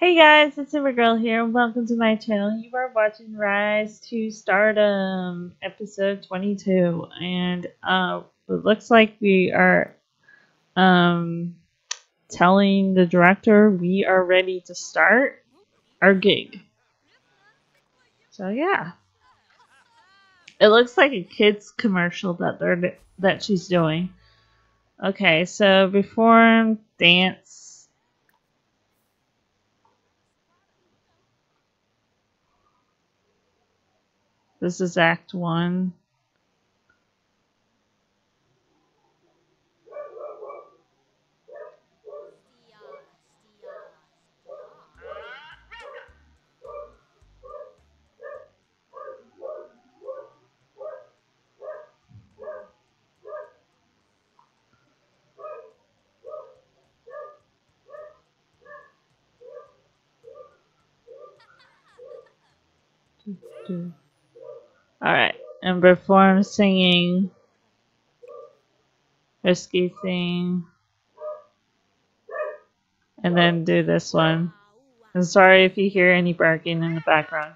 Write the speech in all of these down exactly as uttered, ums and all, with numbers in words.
Hey guys, it's SimmerGirl here. Welcome to my channel. You are watching Rise to Stardom, episode twenty-two, and uh, it looks like we are um, telling the director we are ready to start our gig. So yeah, it looks like a kids commercial that they're that she's doing. Okay, so reform dance. This is Act One. do, do. Alright, and perform singing, risky thing, and then do this one. I'm sorry if you hear any barking in the background.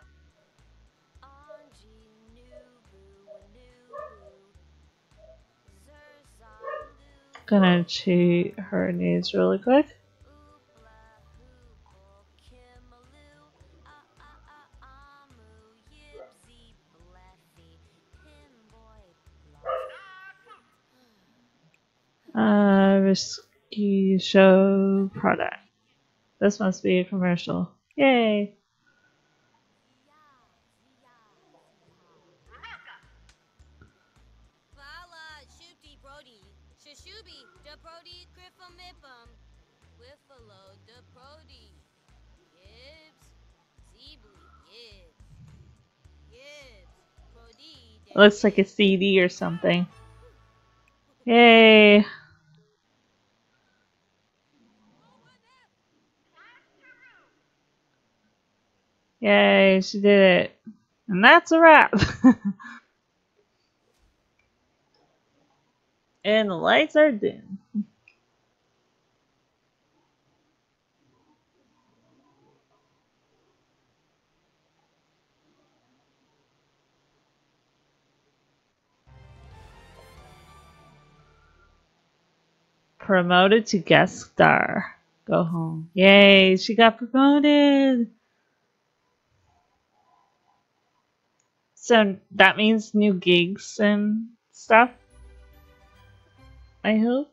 Gonna cheat her knees really quick. Uh, risky show product. This must be a commercial. Yay! It looks like a C D or something. Yay! Yay, she did it. And that's a wrap. And the lights are dim. Promoted to guest star. Go home. Yay, she got promoted. So that means new gigs and stuff, I hope.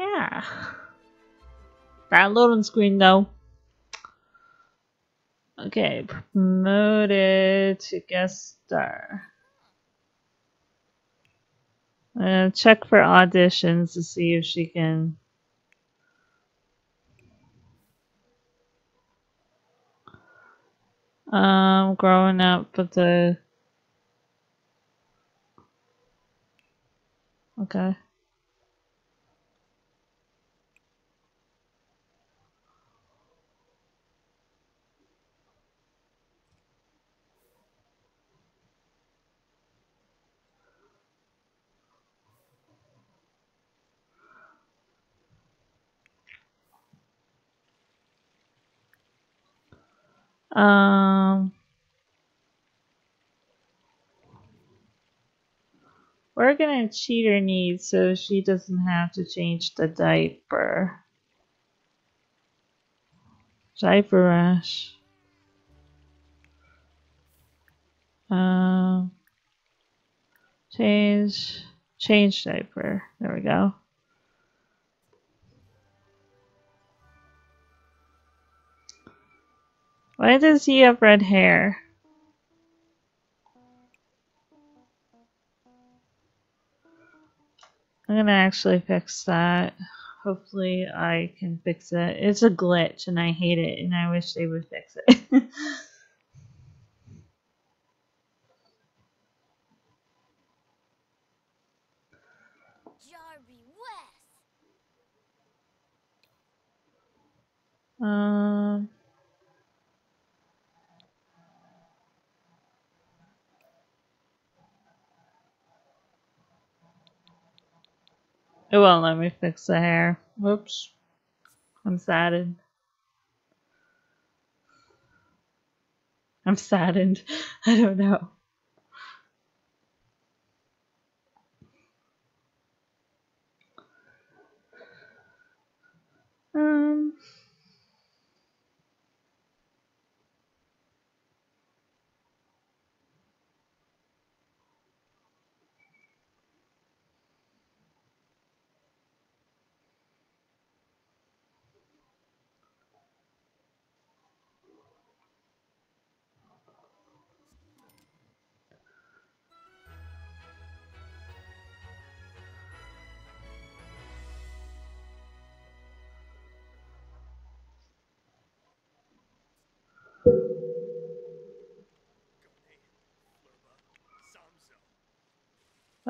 Yeah. Bad loading screen though. Okay, promoted to guest star. I'm gonna check for auditions to see if she can. Um, growing up with the. Okay. Um, we're gonna cheat her needs so she doesn't have to change the diaper. Diaper rash. Um, change, change diaper. There we go. Why does he have red hair? I'm gonna actually fix that. Hopefully I can fix it. It's a glitch and I hate it and I wish they would fix it. Um. It won't let me fix the hair. Whoops. I'm saddened. I'm saddened. I don't know. Um.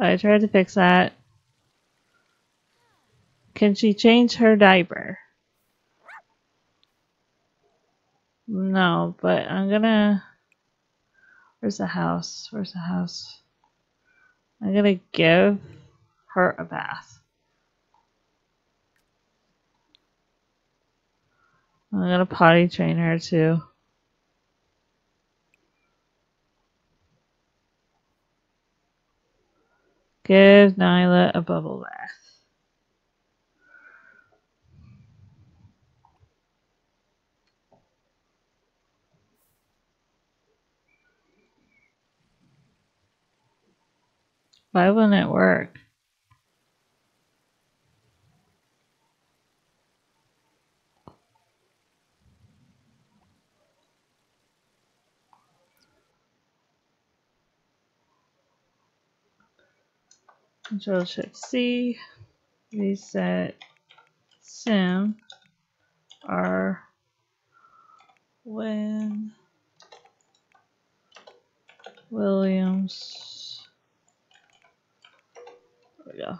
I tried to fix that. Can she change her diaper? No, but I'm gonna... Where's the house? Where's the house? I'm gonna give her a bath. I'm gonna potty train her too. Give Nyla a bubble bath. Why wouldn't it work? Control Shift C, reset Sim Arwen Williams. There we go.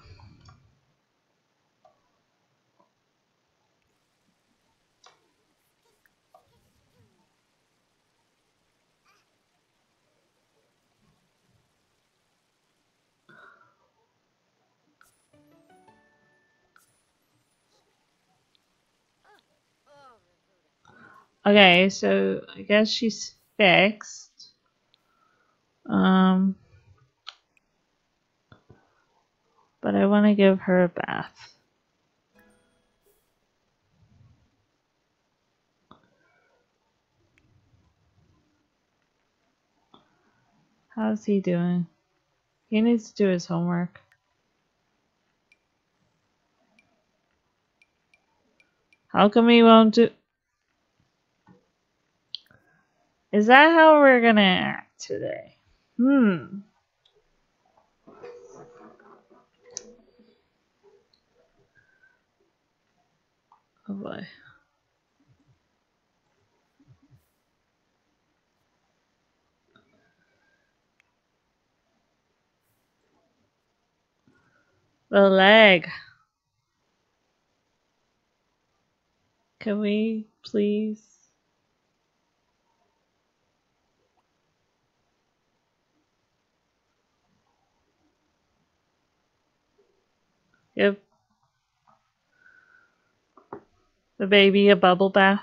Okay, so I guess she's fixed. Um, but I want to give her a bath. How's he doing? He needs to do his homework. How come he won't do... Is that how we're gonna act today? Hmm. Oh boy. The leg. Can we please? Give the baby a bubble bath.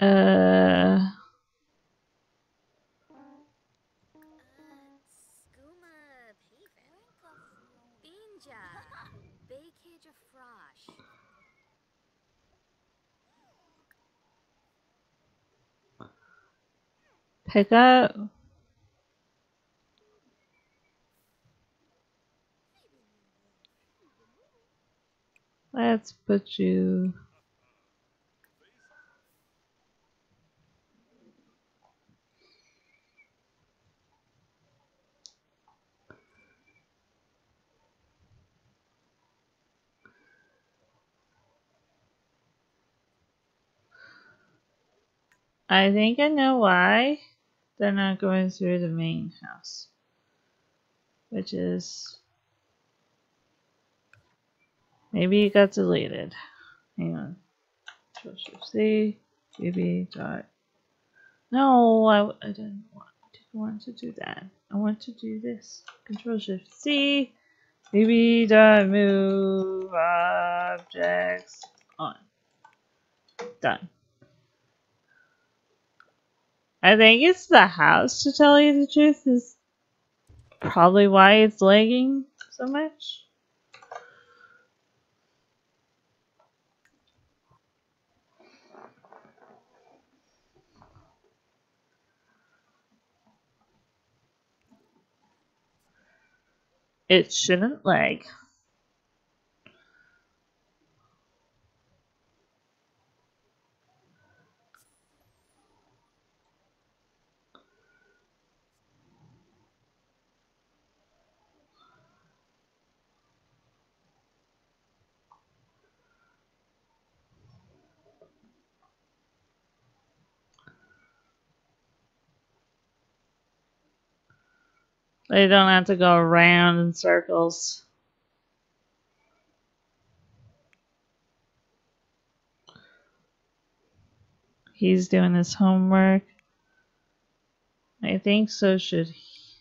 Uh. Pick up Let's put you... I think I know why they're not going through the main house, which is maybe it got deleted. Hang on. Control Shift C, G B dot. No, I, I didn't want, didn't want to do that. I want to do this. Control Shift C, G B dot move objects on. Done. I think it's the house, to tell you the truth, is probably why it's lagging so much. It shouldn't lag. They don't have to go around in circles. He's doing his homework. I think so should he.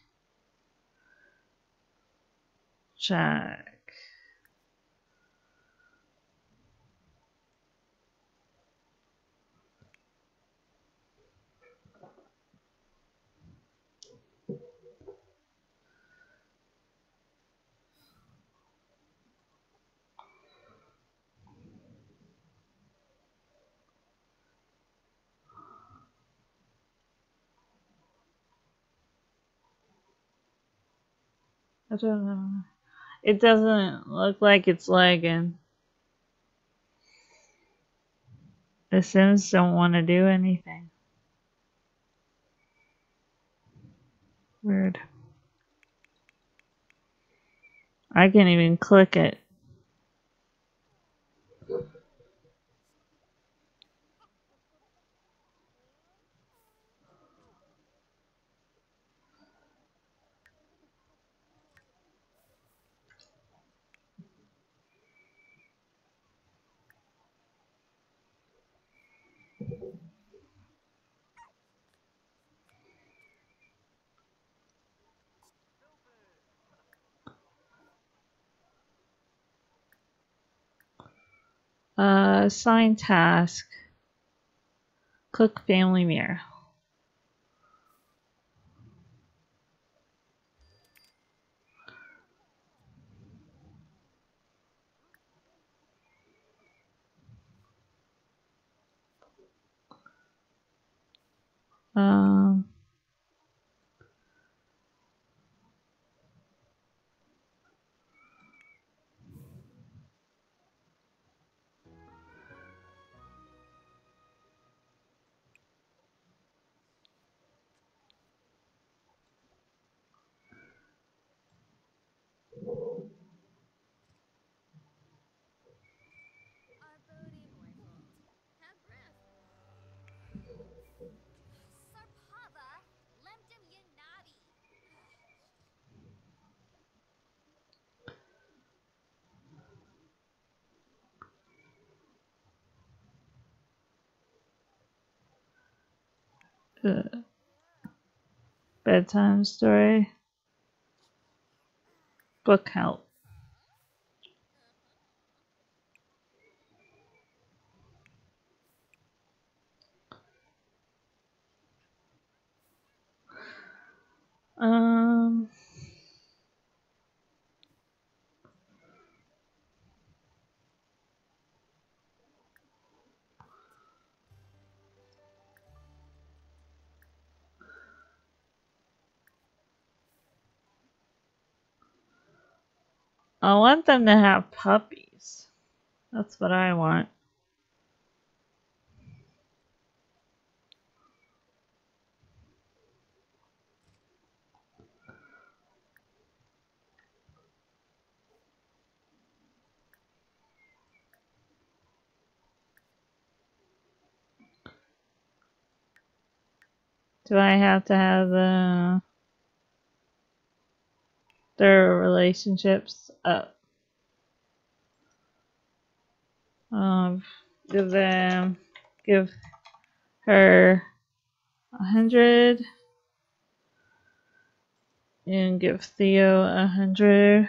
Check. I don't know. It doesn't look like it's lagging. The Sims don't want to do anything. Weird. I can't even click it. Uh, assign task. Click family mirror. Um. The bedtime story book help. Um. I want them to have puppies. That's what I want. Do I have to have uh, their relationships up? Um, give them, give her a hundred, and give Theo a hundred.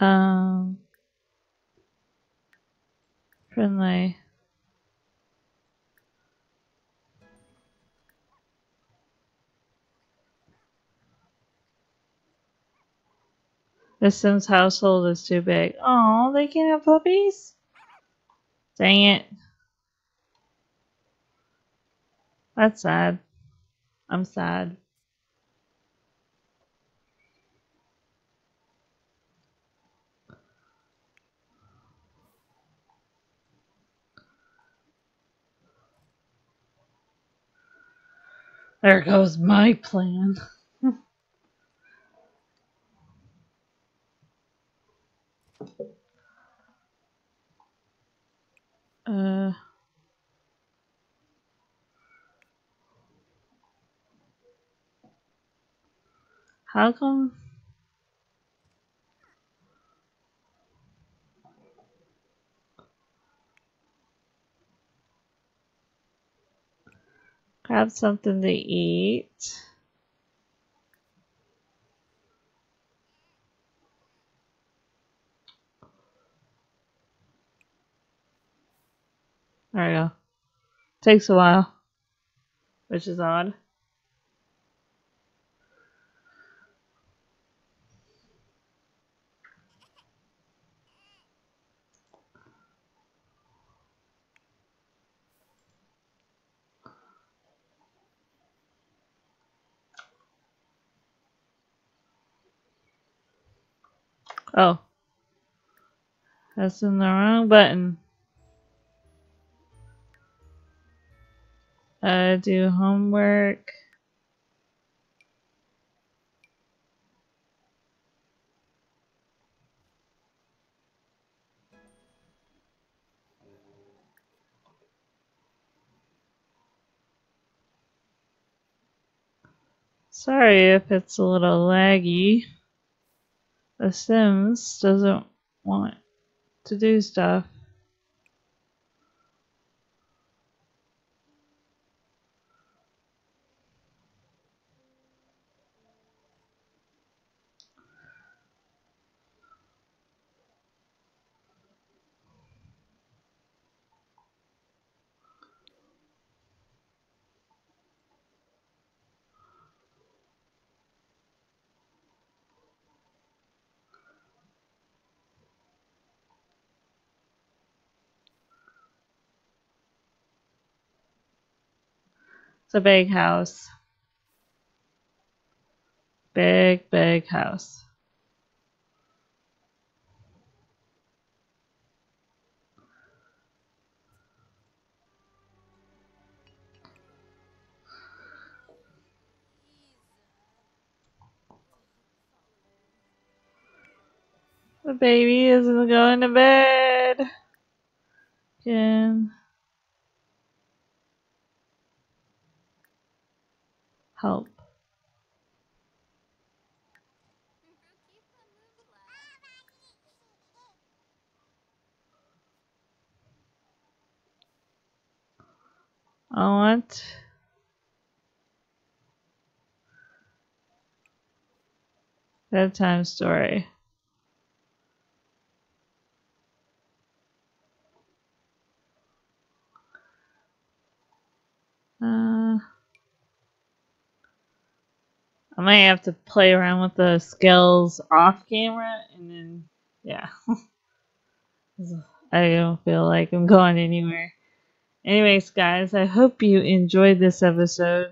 Um, friendly. This Sims household is too big. Oh, they can't have puppies? Dang it. That's sad. I'm sad. There goes my plan. uh. How come? Grab something to eat. There we go. Takes a while, which is odd. Oh, that's in the wrong button. Uh, do homework. Sorry if it's a little laggy. The Sims doesn't want to do stuff. It's a big house. Big, big house. The baby isn't going to bed. Can help. I want bedtime story. I might have to play around with the skills off camera, and then, yeah. I don't feel like I'm going anywhere. Anyways, guys, I hope you enjoyed this episode.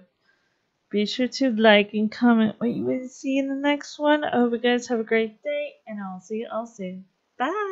Be sure to like and comment what you want to see in the next one. I hope you guys have a great day, and I'll see you all soon. Bye!